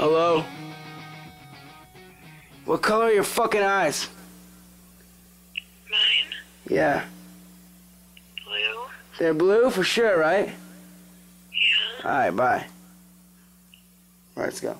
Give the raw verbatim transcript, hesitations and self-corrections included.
Hello? What color are your fucking eyes? Mine? Yeah. Blue? They're blue for sure, right? Yeah. Alright, bye. All right, let's go.